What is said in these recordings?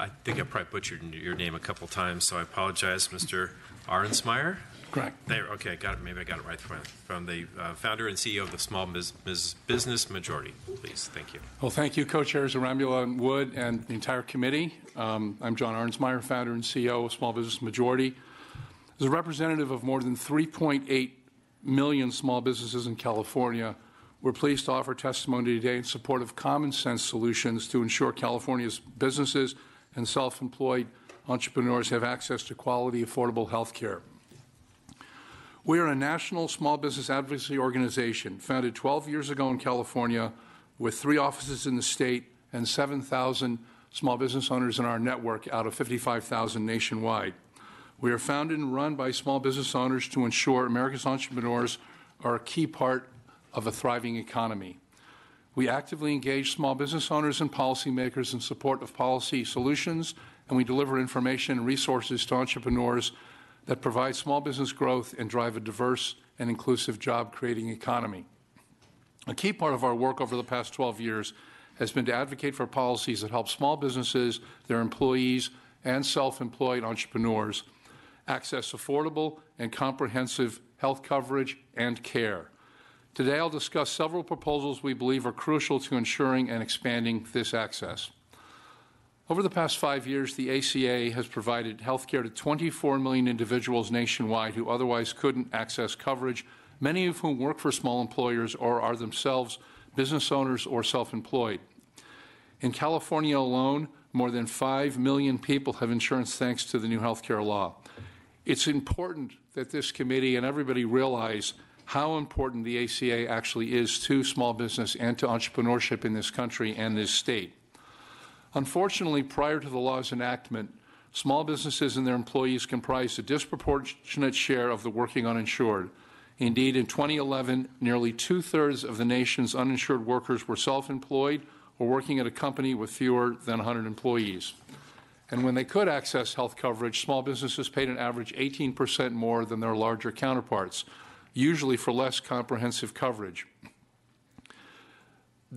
I think I probably butchered your name a couple times, so I apologize, Mr. Arensmeyer. Correct. There, okay, got it. Maybe I got it right from the founder and CEO of the Small Business Majority. Please, thank you. Well, thank you, Co-Chairs Arambula and Wood, and the entire committee. I'm John Arensmeyer, founder and CEO of Small Business Majority. As a representative of more than 3.8 million small businesses in California, we're pleased to offer testimony today in support of common sense solutions to ensure California's businesses and self-employed entrepreneurs have access to quality, affordable health care. We are a national small business advocacy organization founded 12 years ago in California with 3 offices in the state and 7,000 small business owners in our network out of 55,000 nationwide. We are founded and run by small business owners to ensure America's entrepreneurs are a key part of a thriving economy. We actively engage small business owners and policymakers in support of policy solutions, and we deliver information and resources to entrepreneurs that provide small business growth and drive a diverse and inclusive job-creating economy. A key part of our work over the past 12 years has been to advocate for policies that help small businesses, their employees, and self-employed entrepreneurs access affordable and comprehensive health coverage and care. Today, I'll discuss several proposals we believe are crucial to ensuring and expanding this access. Over the past 5 years, the ACA has provided health care to 24 million individuals nationwide who otherwise couldn't access coverage, many of whom work for small employers or are themselves business owners or self-employed. In California alone, more than 5 million people have insurance thanks to the new health care law. It's important that this committee and everybody realize how important the ACA actually is to small business and to entrepreneurship in this country and this state. Unfortunately, prior to the law's enactment, small businesses and their employees comprised a disproportionate share of the working uninsured. Indeed, in 2011, nearly 2/3 of the nation's uninsured workers were self-employed or working at a company with fewer than 100 employees. And when they could access health coverage, small businesses paid an average 18% more than their larger counterparts, usually for less comprehensive coverage.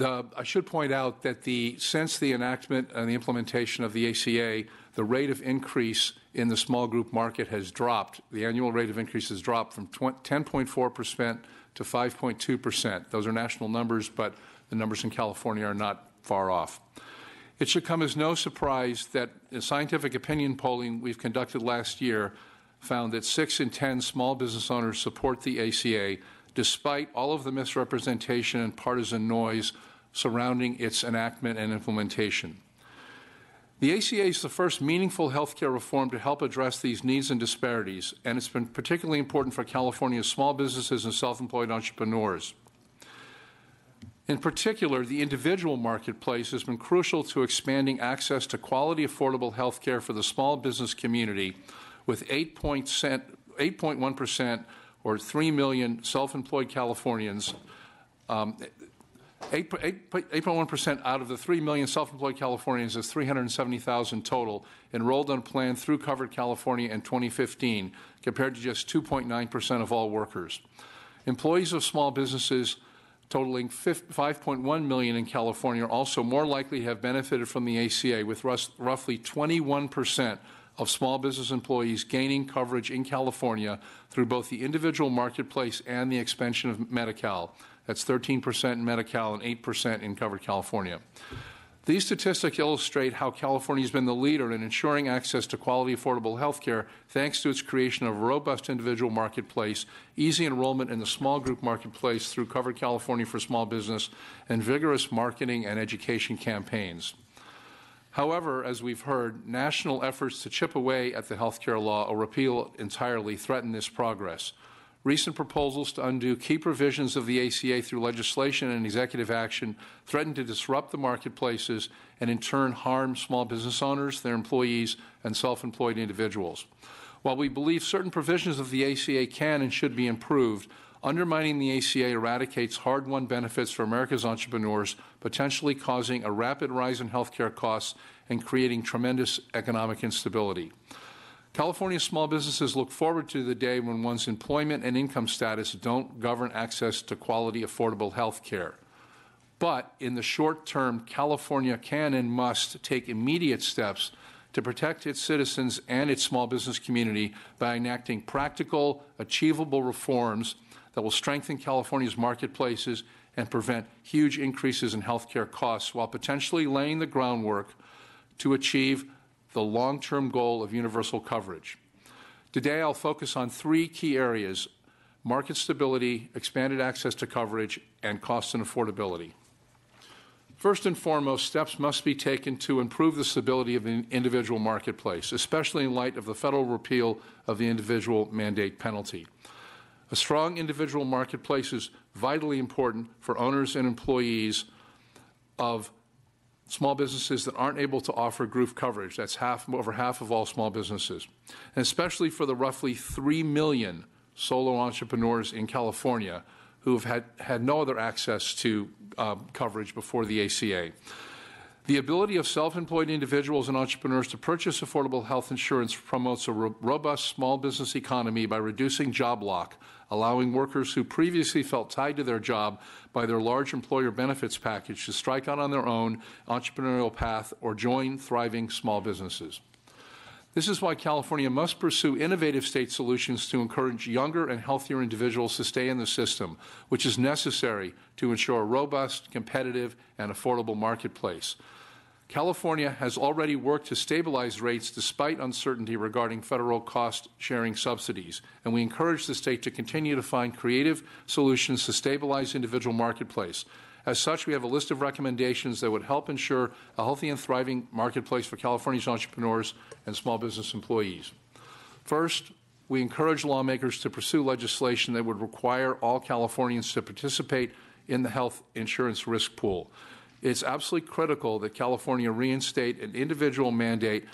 I should point out that since the enactment and the implementation of the ACA, the rate of increase in the small group market has dropped. The annual rate of increase has dropped from 10.4% to 5.2%. Those are national numbers, but the numbers in California are not far off. It should come as no surprise that the scientific opinion polling we've conducted last year found that 6 in 10 small business owners support the ACA, despite all of the misrepresentation and partisan noise surrounding its enactment and implementation. The ACA is the first meaningful health care reform to help address these needs and disparities, and it's been particularly important for California's small businesses and self-employed entrepreneurs. In particular, the individual marketplace has been crucial to expanding access to quality, affordable health care for the small business community, with 8.1% or 3 million self-employed Californians, 8.1% out of the 3 million self-employed Californians is 370,000 total enrolled on a plan through Covered California in 2015, compared to just 2.9% of all workers. Employees of small businesses totaling 5.1 million in California are also more likely to have benefited from the ACA, with roughly 21% of small business employees gaining coverage in California through both the individual marketplace and the expansion of Medi-Cal. That's 13% in Medi-Cal and 8% in Covered California. These statistics illustrate how California has been the leader in ensuring access to quality, affordable health care thanks to its creation of a robust individual marketplace, easy enrollment in the small group marketplace through Covered California for small business, and vigorous marketing and education campaigns. However, as we've heard, national efforts to chip away at the health care law or repeal it entirely threaten this progress. Recent proposals to undo key provisions of the ACA through legislation and executive action threaten to disrupt the marketplaces and in turn harm small business owners, their employees, and self-employed individuals. While we believe certain provisions of the ACA can and should be improved, undermining the ACA eradicates hard-won benefits for America's entrepreneurs, potentially causing a rapid rise in health care costs and creating tremendous economic instability. California's small businesses look forward to the day when one's employment and income status don't govern access to quality, affordable health care. But in the short term, California can and must take immediate steps to protect its citizens and its small business community by enacting practical, achievable reforms that will strengthen California's marketplaces and prevent huge increases in healthcare costs while potentially laying the groundwork to achieve the long-term goal of universal coverage. Today, I'll focus on three key areas: market stability, expanded access to coverage, and cost and affordability. First and foremost, steps must be taken to improve the stability of the individual marketplace, especially in light of the federal repeal of the individual mandate penalty. A strong individual marketplace is vitally important for owners and employees of small businesses that aren't able to offer group coverage. That's over half of all small businesses, and especially for the roughly 3 million solo entrepreneurs in California who have had no other access to coverage before the ACA. The ability of self-employed individuals and entrepreneurs to purchase affordable health insurance promotes a robust small business economy by reducing job lock, allowing workers who previously felt tied to their job by their large employer benefits package to strike out on their own entrepreneurial path or join thriving small businesses. This is why California must pursue innovative state solutions to encourage younger and healthier individuals to stay in the system, which is necessary to ensure a robust, competitive, and affordable marketplace. California has already worked to stabilize rates despite uncertainty regarding federal cost-sharing subsidies, and we encourage the state to continue to find creative solutions to stabilize individual marketplace. As such, we have a list of recommendations that would help ensure a healthy and thriving marketplace for California's entrepreneurs and small business employees. First, we encourage lawmakers to pursue legislation that would require all Californians to participate in the health insurance risk pool. It's absolutely critical that California reinstate an individual mandate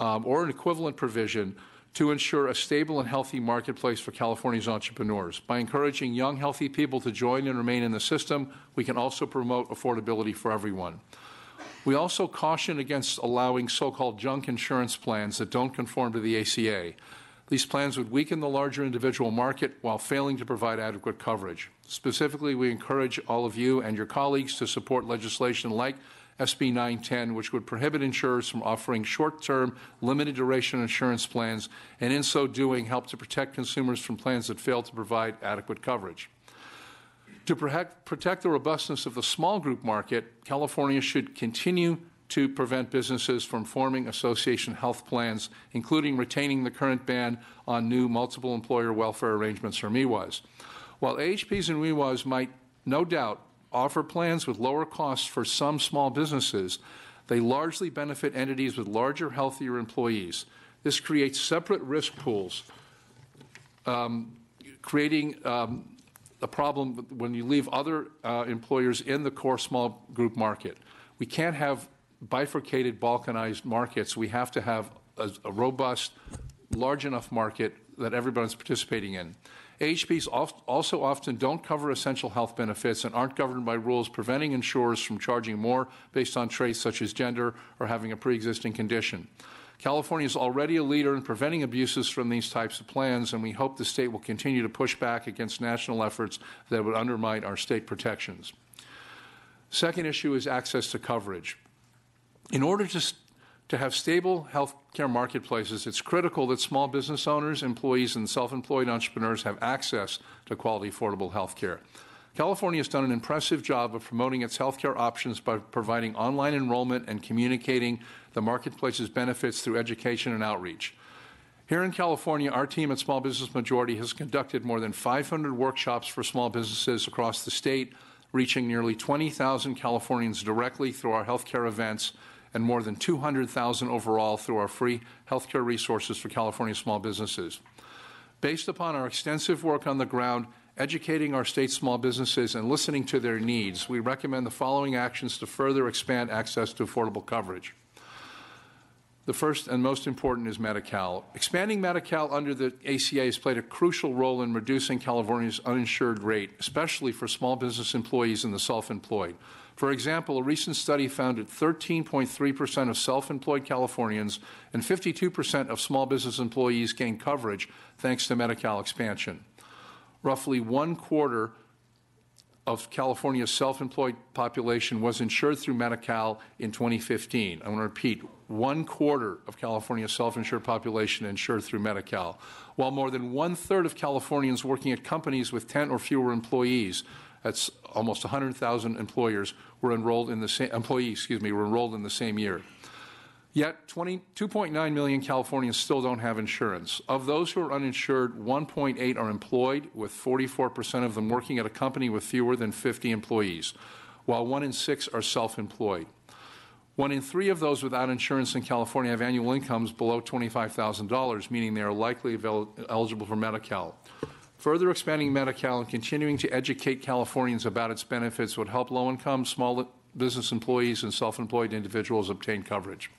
or an equivalent provision to ensure a stable and healthy marketplace for California's entrepreneurs. By encouraging young, healthy people to join and remain in the system, we can also promote affordability for everyone. We also caution against allowing so-called junk insurance plans that don't conform to the ACA. These plans would weaken the larger individual market while failing to provide adequate coverage. Specifically, we encourage all of you and your colleagues to support legislation like SB 910, which would prohibit insurers from offering short-term, limited-duration insurance plans, and in so doing help to protect consumers from plans that fail to provide adequate coverage. To protect the robustness of the small group market, California should continue to prevent businesses from forming association health plans, including retaining the current ban on new multiple employer welfare arrangements, or MEWAs. While AHPs and MEWAs might no doubt offer plans with lower costs for some small businesses, they largely benefit entities with larger, healthier employees. This creates separate risk pools, creating a problem when you leave other employers in the core small group market. We can't have bifurcated, balkanized markets. We have to have a robust, large enough market that everyone's participating in. AHPs also often don't cover essential health benefits and aren't governed by rules preventing insurers from charging more based on traits such as gender or having a pre-existing condition. California is already a leader in preventing abuses from these types of plans, and we hope the state will continue to push back against national efforts that would undermine our state protections. Second issue is access to coverage. In order to have stable healthcare marketplaces, it's critical that small business owners, employees, and self-employed entrepreneurs have access to quality, affordable healthcare. California has done an impressive job of promoting its healthcare options by providing online enrollment and communicating the marketplace's benefits through education and outreach. Here in California, our team at Small Business Majority has conducted more than 500 workshops for small businesses across the state, reaching nearly 20,000 Californians directly through our healthcare events, and more than 200,000 overall through our free healthcare resources for California small businesses. Based upon our extensive work on the ground, educating our state's small businesses and listening to their needs, we recommend the following actions to further expand access to affordable coverage. The first and most important is Medi-Cal. Expanding Medi-Cal under the ACA has played a crucial role in reducing California's uninsured rate, especially for small business employees and the self-employed. For example, a recent study found that 13.3% of self-employed Californians and 52% of small business employees gained coverage thanks to Medi-Cal expansion. Roughly one quarter of California's self-employed population was insured through Medi-Cal in 2015. I want to repeat, 1/4 of California's self-insured population insured through Medi-Cal, while more than 1/3 of Californians working at companies with 10 or fewer employees, that's almost 100,000 employers, were enrolled in the same were enrolled in the same year. Yet 2.9 million Californians still don't have insurance. Of those who are uninsured, 1.8 are employed, with 44% of them working at a company with fewer than 50 employees, while 1 in 6 are self-employed. 1 in 3 of those without insurance in California have annual incomes below $25,000, meaning they are likely eligible for Medi-Cal. Further expanding Medi-Cal and continuing to educate Californians about its benefits would help low-income, small business employees, and self-employed individuals obtain coverage.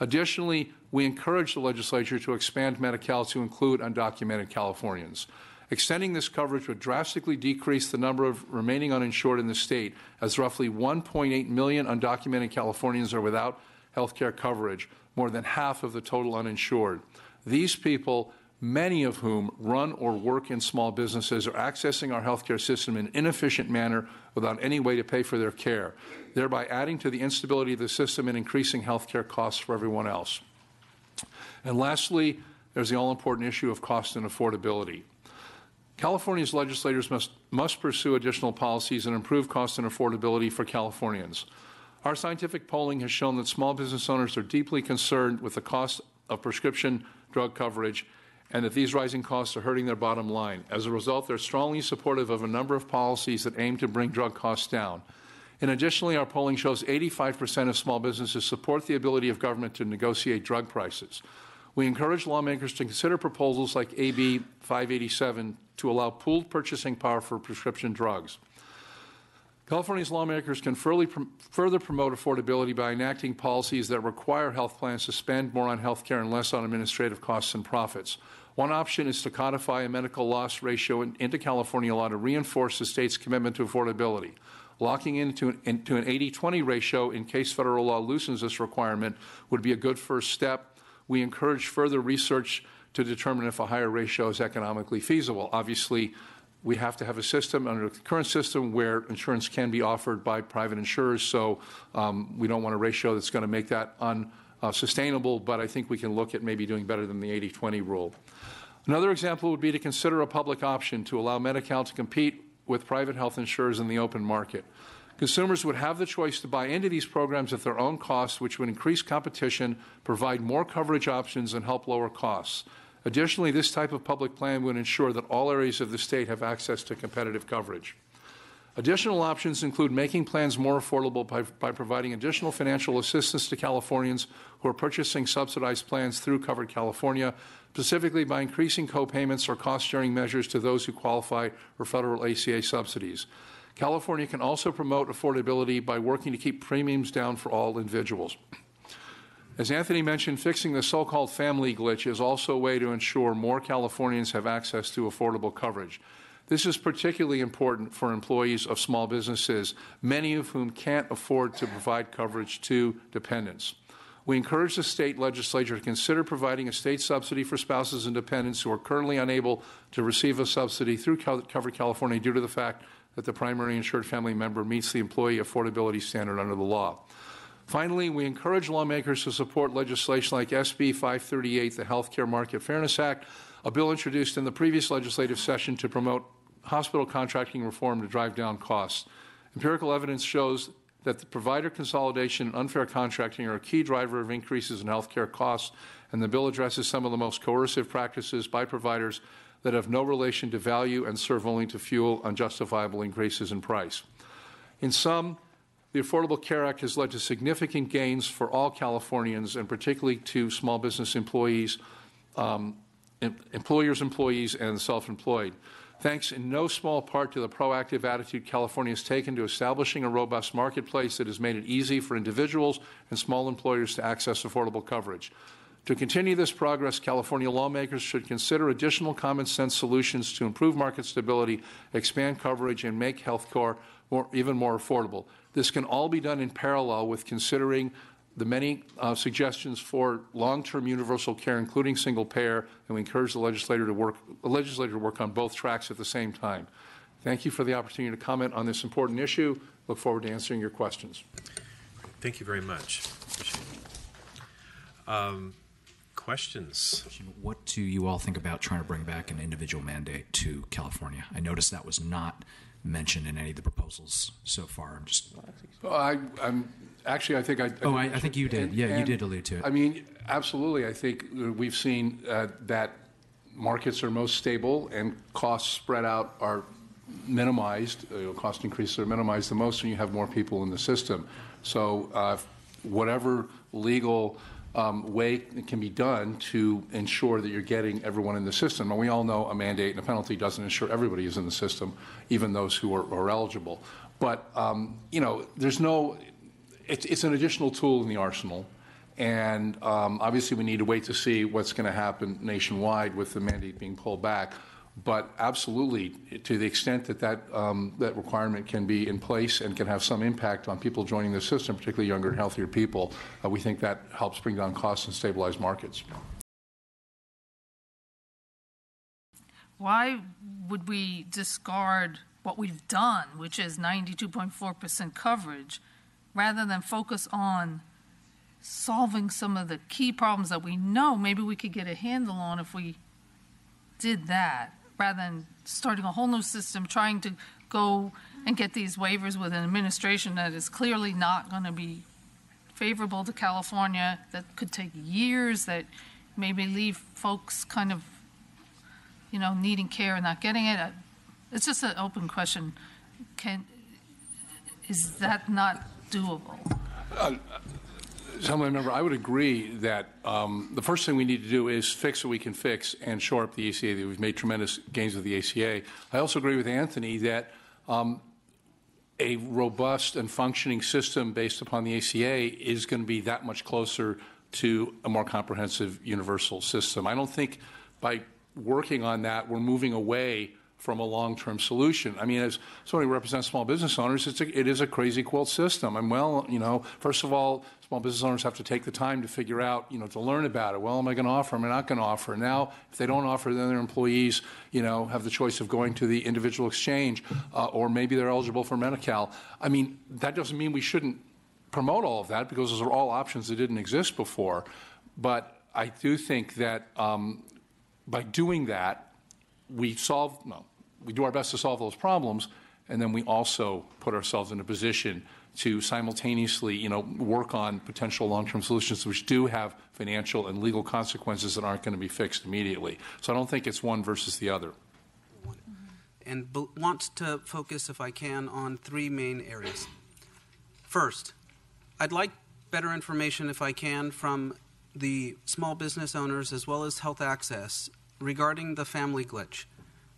Additionally, we encourage the legislature to expand Medi-Cal to include undocumented Californians. Extending this coverage would drastically decrease the number of remaining uninsured in the state, as roughly 1.8 million undocumented Californians are without health care coverage, more than half of the total uninsured. These people, many of whom run or work in small businesses, are accessing our health care system in an inefficient manner without any way to pay for their care, thereby adding to the instability of the system and increasing health care costs for everyone else. And lastly, there's the all-important issue of cost and affordability. California's legislators must pursue additional policies and improve cost and affordability for Californians. Our scientific polling has shown that small business owners are deeply concerned with the cost of prescription drug coverage and that these rising costs are hurting their bottom line. As a result, they're strongly supportive of a number of policies that aim to bring drug costs down. And additionally, our polling shows 85% of small businesses support the ability of government to negotiate drug prices. We encourage lawmakers to consider proposals like AB 587 to allow pooled purchasing power for prescription drugs. California's lawmakers can further promote affordability by enacting policies that require health plans to spend more on health care and less on administrative costs and profits. One option is to codify a medical loss ratio into California law to reinforce the state's commitment to affordability. Locking into an 80-20 ratio in case federal law loosens this requirement would be a good first step. We encourage further research to determine if a higher ratio is economically feasible. Obviously, we have to have a system under the current system where insurance can be offered by private insurers, so we don't want a ratio that's going to make that unsustainable, but I think we can look at maybe doing better than the 80-20 rule. Another example would be to consider a public option to allow Medi-Cal to compete with private health insurers in the open market. Consumers would have the choice to buy into these programs at their own cost, which would increase competition, provide more coverage options, and help lower costs. Additionally, this type of public plan would ensure that all areas of the state have access to competitive coverage. Additional options include making plans more affordable by providing additional financial assistance to Californians who are purchasing subsidized plans through Covered California, specifically by increasing co-payments or cost-sharing measures to those who qualify for federal ACA subsidies. California can also promote affordability by working to keep premiums down for all individuals. As Anthony mentioned, fixing the so-called family glitch is also a way to ensure more Californians have access to affordable coverage. This is particularly important for employees of small businesses, many of whom can't afford to provide coverage to dependents. We encourage the state legislature to consider providing a state subsidy for spouses and dependents who are currently unable to receive a subsidy through Covered California due to the fact that the primary insured family member meets the employee affordability standard under the law. Finally, we encourage lawmakers to support legislation like SB 538, the Health Care Market Fairness Act, a bill introduced in the previous legislative session to promote hospital contracting reform to drive down costs. Empirical evidence shows that the provider consolidation and unfair contracting are a key driver of increases in health care costs, and the bill addresses some of the most coercive practices by providers that have no relation to value and serve only to fuel unjustifiable increases in price. In sum, the Affordable Care Act has led to significant gains for all Californians, and particularly to small business employees, employers' employees, and self-employed. Thanks in no small part to the proactive attitude California has taken to establishing a robust marketplace that has made it easy for individuals and small employers to access affordable coverage. To continue this progress, California lawmakers should consider additional common-sense solutions to improve market stability, expand coverage, and make health care even more affordable. This can all be done in parallel with considering the many suggestions for long-term universal care, including single payer, and we encourage the legislature to work on both tracks at the same time. Thank you for the opportunity to comment on this important issue. Look forward to answering your questions. Thank you very much. Appreciate it. Questions? What do you all think about trying to bring back an individual mandate to California? I noticed that was not mentioned in any of the proposals so far. I'm just. Well, I'm actually. I think I. Oh, I think you did. Yeah, you did allude to it. I mean, absolutely. I think we've seen that markets are most stable and costs spread out are minimized. Cost increases are minimized the most when you have more people in the system. So, whatever legal way that can be done to ensure that you're getting everyone in the system. And we all know a mandate and a penalty doesn't ensure everybody is in the system, even those who are eligible. But, you know, there's no, it's an additional tool in the arsenal. And obviously we need to wait to see what's going to happen nationwide with the mandate being pulled back. But absolutely, to the extent that that requirement can be in place and can have some impact on people joining the system, particularly younger and healthier people, we think that helps bring down costs and stabilize markets. Why would we discard what we've done, which is 92.4% coverage, rather than focus on solving some of the key problems that we know maybe we could get a handle on if we did that? Rather than starting a whole new system, trying to go and get these waivers with an administration that is clearly not going to be favorable to California, that could take years, that maybe leave folks kind of, you know, needing care and not getting it. It's just an open question. Is that not doable? Assembly member, I would agree that the first thing we need to do is fix what we can fix and shore up the ACA. We've made tremendous gains with the ACA. I also agree with Anthony that a robust and functioning system based upon the ACA is going to be that much closer to a more comprehensive universal system. I don't think by working on that we're moving away from a long-term solution. I mean, as somebody who represents small business owners, it is a crazy quilt system. And well, you know, first of all, small business owners have to take the time to figure out, you know, to learn about it. Well, am I going to offer? Am I not going to offer? Now, if they don't offer, then their employees, you know, have the choice of going to the individual exchange, or maybe they're eligible for Medi-Cal. I mean, that doesn't mean we shouldn't promote all of that, because those are all options that didn't exist before. But I do think that by doing that, we do our best to solve those problems, and then we also put ourselves in a position to simultaneously, you know, work on potential long-term solutions which do have financial and legal consequences that aren't going to be fixed immediately. So I don't think it's one versus the other. And want to focus, if I can, on three main areas. First, I'd like better information, if I can, from the small business owners as well as health access regarding the family glitch.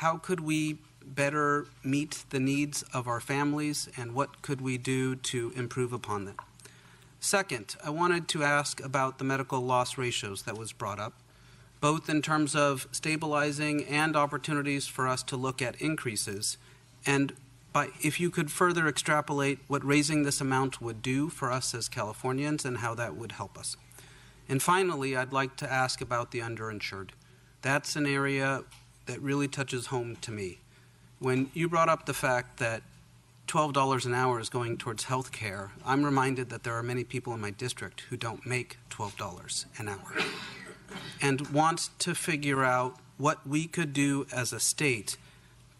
How could we better meet the needs of our families, and what could we do to improve upon that? Second, I wanted to ask about the medical loss ratios that was brought up, both in terms of stabilizing and opportunities for us to look at increases, and if you could further extrapolate what raising this amount would do for us as Californians and how that would help us. And finally, I'd like to ask about the underinsured. That's an area that really touches home to me. When you brought up the fact that $12 an hour is going towards health care, I'm reminded that there are many people in my district who don't make $12 an hour and want to figure out what we could do as a state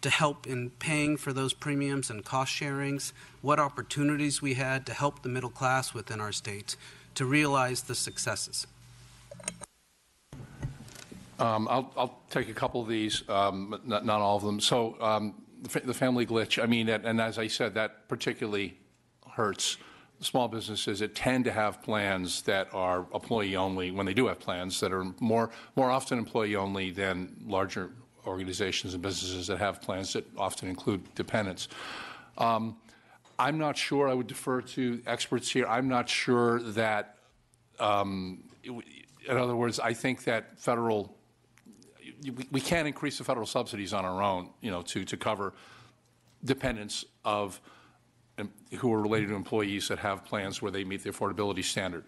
to help in paying for those premiums and cost sharings, what opportunities we had to help the middle class within our state to realize the successes. I'll take a couple of these, not all of them. So the family glitch, I mean, and as I said, that particularly hurts small businesses that tend to have plans that are employee-only, when they do have plans that are more often employee-only than larger organizations and businesses that have plans that often include dependents. I'm not sure. I would defer to experts here. I'm not sure that, in other words, I think that federal... We can't increase the federal subsidies on our own, you know, to cover dependents of who are related to employees that have plans where they meet the affordability standard.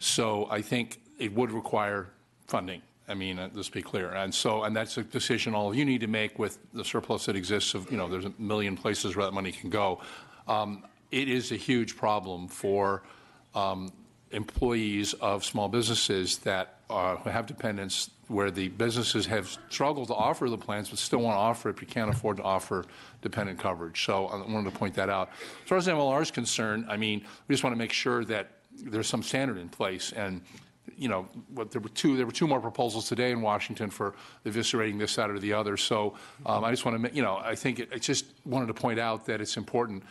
So I think it would require funding, I mean, let's be clear. And so, and that's a decision all of you need to make with the surplus that exists of, you know, there's a million places where that money can go. It is a huge problem for employees of small businesses that have dependents, where the businesses have struggled to offer the plans but still want to offer it if you can't afford to offer dependent coverage. So I wanted to point that out. As far as MLR is concerned, I mean, we just want to make sure that there's some standard in place. And, you know, there were two more proposals today in Washington for eviscerating this, that, or the other. So I just want to, you know, I think I just wanted to point out that it's important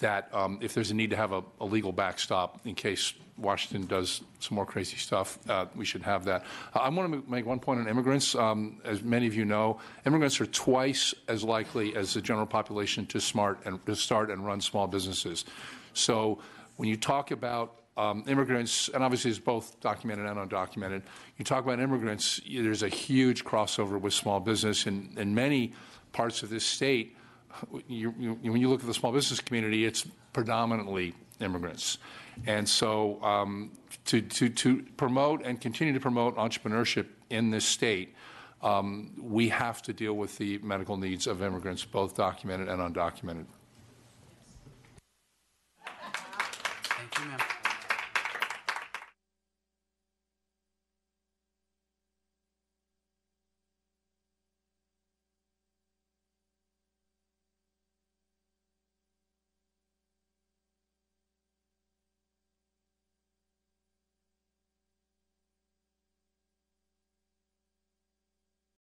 that if there's a need to have a legal backstop in case Washington does some more crazy stuff, we should have that. I want to make one point on immigrants. As many of you know, immigrants are twice as likely as the general population to start and run small businesses. So when you talk about immigrants, and obviously it's both documented and undocumented, you talk about immigrants, there's a huge crossover with small business in many parts of this state. When you look at the small business community, it's predominantly immigrants. And so to promote and continue to promote entrepreneurship in this state, we have to deal with the medical needs of immigrants, both documented and undocumented. Thank you, ma'am.